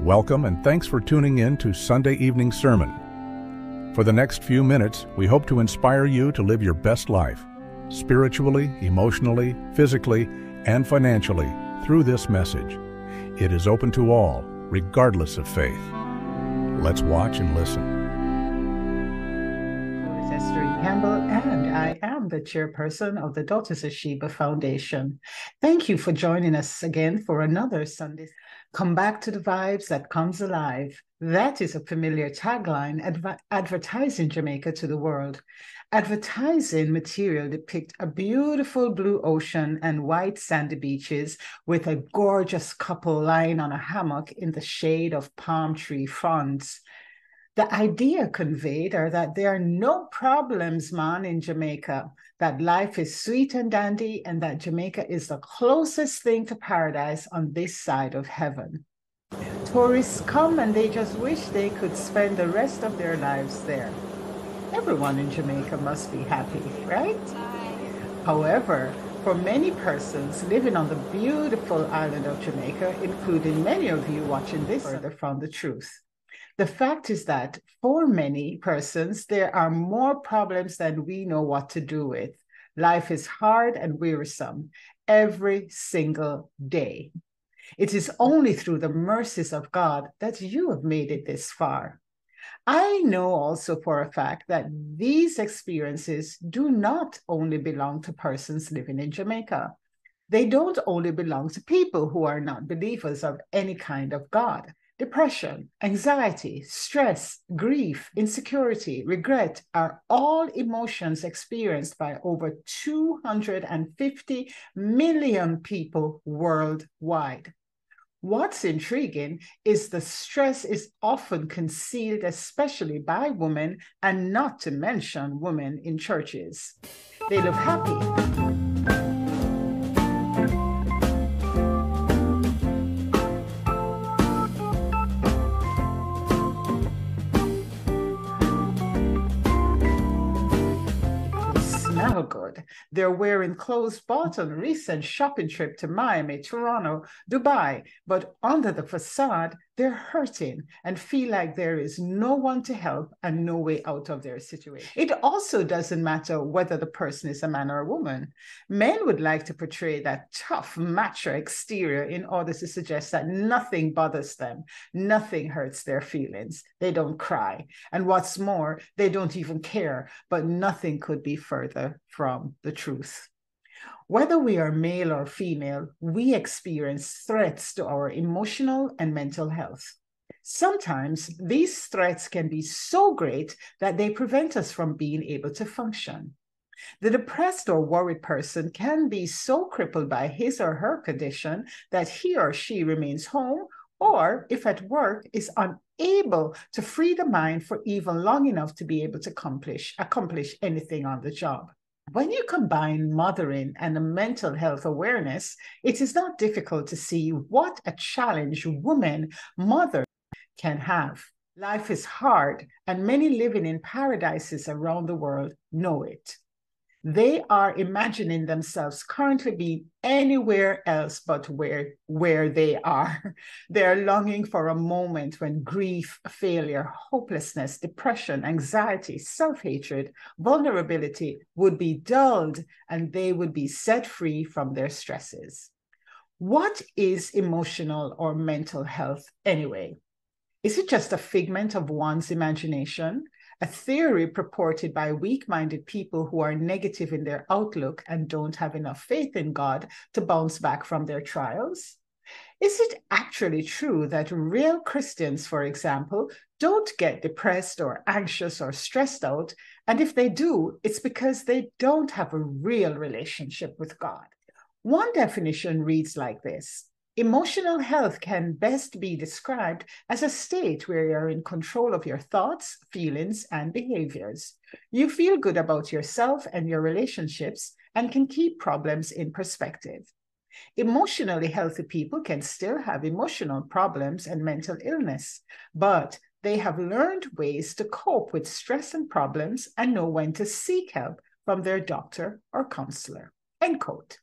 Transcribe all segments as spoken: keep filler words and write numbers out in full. Welcome and thanks for tuning in to Sunday Evening Sermon. For the next few minutes, we hope to inspire you to live your best life, spiritually, emotionally, physically, and financially through this message. It is open to all, regardless of faith. Let's watch and listen. Campbell, and I am the chairperson of the Daughters of Sheba Foundation. Thank you for joining us again for another Sunday. Come back to the vibes that comes alive. That is a familiar tagline adv- advertising Jamaica to the world. Advertising material depicts a beautiful blue ocean and white sandy beaches with a gorgeous couple lying on a hammock in the shade of palm tree fronds. The idea conveyed are that there are no problems, man, in Jamaica, that life is sweet and dandy, and that Jamaica is the closest thing to paradise on this side of heaven. Tourists come and they just wish they could spend the rest of their lives there. Everyone in Jamaica must be happy, right? However, for many persons living on the beautiful island of Jamaica, including many of you watching this, further from the truth. The fact is that for many persons, there are more problems than we know what to do with. Life is hard and wearisome every single day. It is only through the mercies of God that you have made it this far. I know also for a fact that these experiences do not only belong to persons living in Jamaica. They don't only belong to people who are not believers of any kind of God. Depression, anxiety, stress, grief, insecurity, regret are all emotions experienced by over two hundred fifty million people worldwide. What's intriguing is the stress is often concealed, especially by women, and not to mention women in churches. They look happy. Good. They're wearing clothes bought on a recent shopping trip to Miami, Toronto, Dubai, but under the facade, they're hurting and feel like there is no one to help and no way out of their situation. It also doesn't matter whether the person is a man or a woman. Men would like to portray that tough, macho exterior in order to suggest that nothing bothers them, nothing hurts their feelings. They don't cry. And what's more, they don't even care, but nothing could be further from the truth. Whether we are male or female, we experience threats to our emotional and mental health. Sometimes these threats can be so great that they prevent us from being able to function. The depressed or worried person can be so crippled by his or her condition that he or she remains home, or if at work, is unable to free the mind for even long enough to be able to accomplish, accomplish anything on the job. When you combine mothering and a mental health awareness, it is not difficult to see what a challenge women, mothers, can have. Life is hard, and many living in paradises around the world know it. They are imagining themselves currently being anywhere else but where, where they are. They are longing for a moment when grief, failure, hopelessness, depression, anxiety, self-hatred, vulnerability would be dulled and they would be set free from their stresses. What is emotional or mental health anyway? Is it just a figment of one's imagination? A theory purported by weak-minded people who are negative in their outlook and don't have enough faith in God to bounce back from their trials? Is it actually true that real Christians, for example, don't get depressed or anxious or stressed out, and if they do, it's because they don't have a real relationship with God? One definition reads like this. Emotional health can best be described as a state where you're in control of your thoughts, feelings, and behaviors. You feel good about yourself and your relationships and can keep problems in perspective. Emotionally healthy people can still have emotional problems and mental illness, but they have learned ways to cope with stress and problems and know when to seek help from their doctor or counselor. End quote.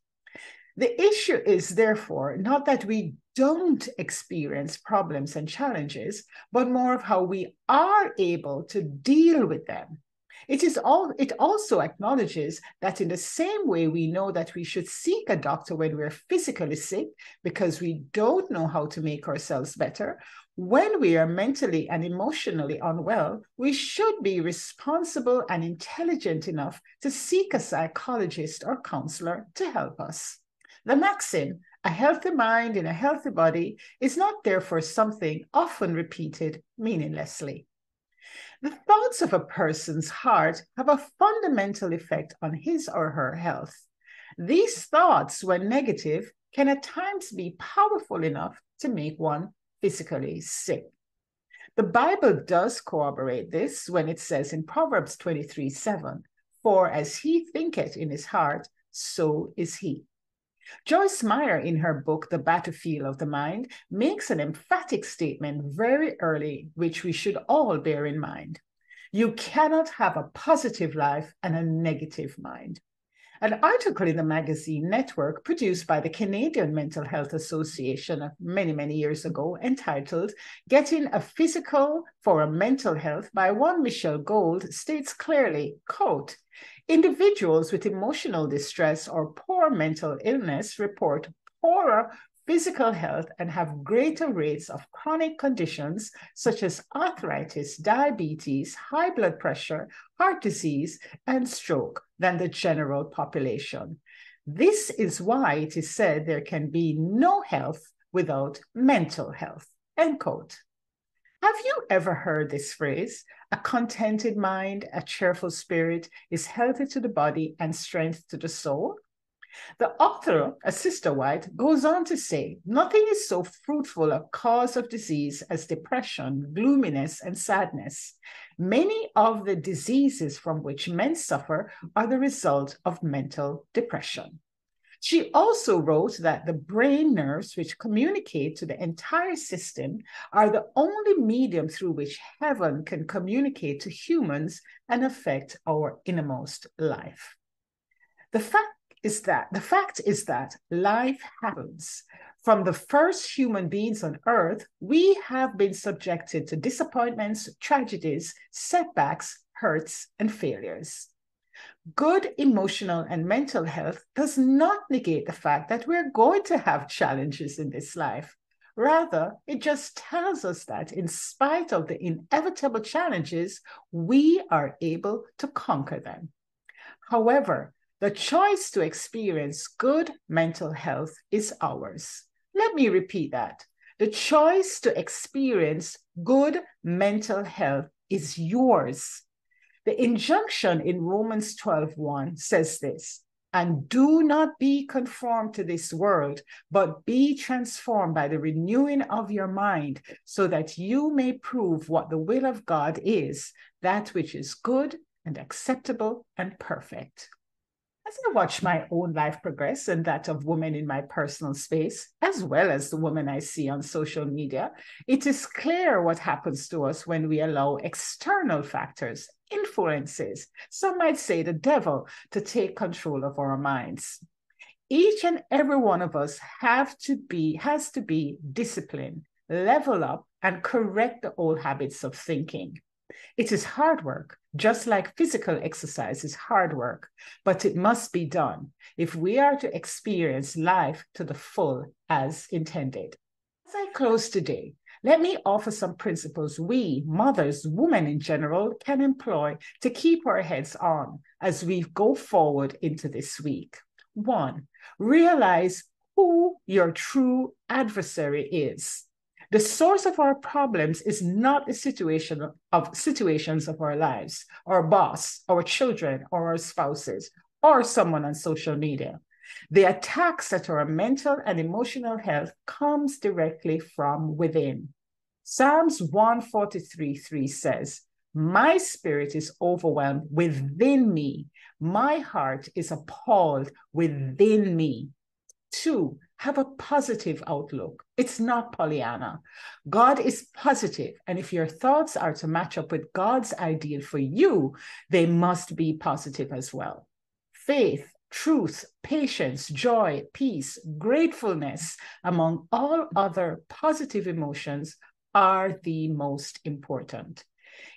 The issue is, therefore, not that we don't experience problems and challenges, but more of how we are able to deal with them. It is all, it also acknowledges that in the same way we know that we should seek a doctor when we're physically sick because we don't know how to make ourselves better, when we are mentally and emotionally unwell, we should be responsible and intelligent enough to seek a psychologist or counselor to help us. The maxim, a healthy mind in a healthy body, is not therefore something often repeated meaninglessly. The thoughts of a person's heart have a fundamental effect on his or her health. These thoughts, when negative, can at times be powerful enough to make one physically sick. The Bible does corroborate this when it says in Proverbs twenty-three seven, "For as he thinketh in his heart, so is he." Joyce Meyer, in her book, The Battlefield of the Mind, makes an emphatic statement very early, which we should all bear in mind. You cannot have a positive life and a negative mind. An article in the magazine Network, produced by the Canadian Mental Health Association many, many years ago, entitled "Getting a Physical for a Mental Health" by one Michelle Gold, states clearly, quote, "Individuals with emotional distress or poor mental illness report poorer physical health and have greater rates of chronic conditions such as arthritis, diabetes, high blood pressure, heart disease, and stroke than the general population. This is why it is said there can be no health without mental health," end quote. Have you ever heard this phrase? A contented mind, a cheerful spirit is healthy to the body and strength to the soul. The author, a Sister White, goes on to say, "Nothing is so fruitful a cause of disease as depression, gloominess, and sadness. Many of the diseases from which men suffer are the result of mental depression." She also wrote that the brain nerves, which communicate to the entire system, are the only medium through which heaven can communicate to humans and affect our innermost life. The fact is that, the fact is that life happens. From the first human beings on earth, we have been subjected to disappointments, tragedies, setbacks, hurts, and failures. Good emotional and mental health does not negate the fact that we're going to have challenges in this life. Rather, it just tells us that in spite of the inevitable challenges, we are able to conquer them. However, the choice to experience good mental health is ours. Let me repeat that. The choice to experience good mental health is yours. The injunction in Romans twelve one says this, "And do not be conformed to this world, but be transformed by the renewing of your mind, so that you may prove what the will of God is, that which is good and acceptable and perfect." As I watch my own life progress and that of women in my personal space, as well as the women I see on social media, it is clear what happens to us when we allow external factors, influences, some might say the devil, to take control of our minds. Each and every one of us have to be, has to be disciplined, level up, and correct the old habits of thinking. It is hard work, just like physical exercise is hard work, but it must be done if we are to experience life to the full as intended. As I close today, let me offer some principles we, mothers, women in general, can employ to keep our heads on as we go forward into this week. One, realize who your true adversary is. The source of our problems is not the situation of situations of our lives, our boss, our children, or our spouses, or someone on social media. The attacks at our mental and emotional health comes directly from within. Psalms one forty-three three says, "My spirit is overwhelmed within me. My heart is appalled within me." Two, have a positive outlook. It's not Pollyanna. God is positive, and if your thoughts are to match up with God's ideal for you, they must be positive as well. Faith, truth, patience, joy, peace, gratefulness, among all other positive emotions, are the most important.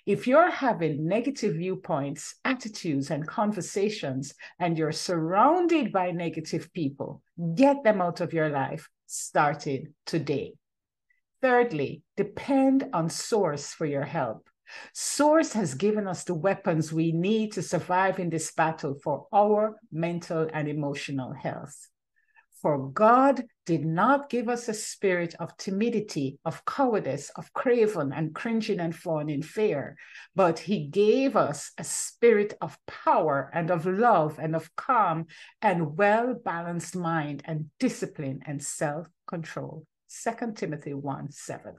If you're having negative viewpoints, attitudes, and conversations, and you're surrounded by negative people, get them out of your life, starting today. Thirdly, depend on Source for your help. Source has given us the weapons we need to survive in this battle for our mental and emotional health. For God did not give us a spirit of timidity, of cowardice, of craven and cringing and fawning fear, but he gave us a spirit of power and of love and of calm and well-balanced mind and discipline and self-control. Second Timothy one seven.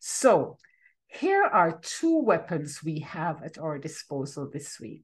So here are two weapons we have at our disposal this week.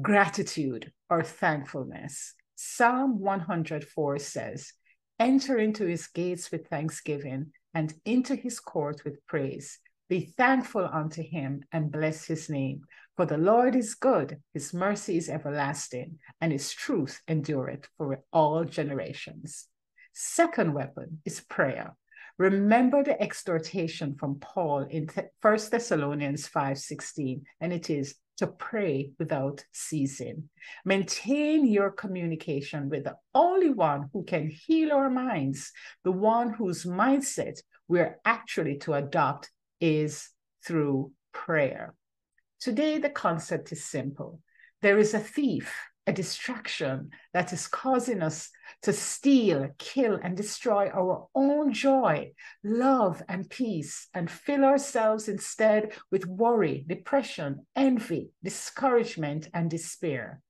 Gratitude or thankfulness. Psalm one oh four says, "Enter into his gates with thanksgiving and into his court with praise. Be thankful unto him and bless his name. For the Lord is good, his mercy is everlasting, and his truth endureth for all generations." Second weapon is prayer. Remember the exhortation from Paul in First Thessalonians five sixteen, and it is, to pray without ceasing. Maintain your communication with the only one who can heal our minds, the one whose mindset we're actually to adopt is through prayer. Today, the concept is simple. There is a thief, a distraction that is causing us to steal, kill, and destroy our own joy, love, and peace, and fill ourselves instead with worry, depression, envy, discouragement, and despair.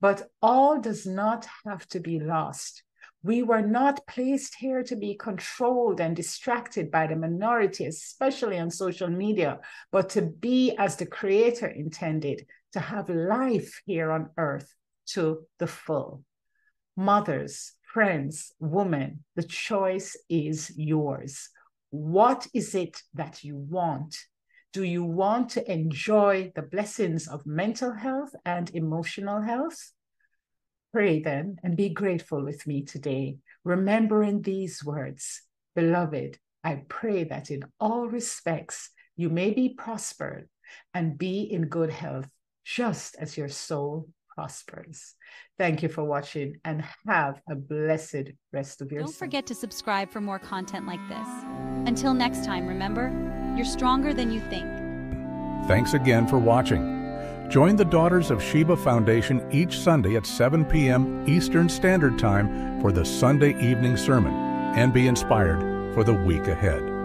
But all does not have to be lost. We were not placed here to be controlled and distracted by the minority, especially on social media, but to be as the Creator intended, to have life here on earth to the full. Mothers, friends, women, the choice is yours. What is it that you want? Do you want to enjoy the blessings of mental health and emotional health? Pray then and be grateful with me today, remembering these words. Beloved, I pray that in all respects you may be prospered and be in good health, just as your soul prospers. Thank you for watching and have a blessed rest of your day. Don't forget to subscribe for more content like this. Until next time, remember, you're stronger than you think. Thanks again for watching. Join the Daughters of Sheba Foundation each Sunday at seven p m Eastern Standard Time for the Sunday evening sermon and be inspired for the week ahead.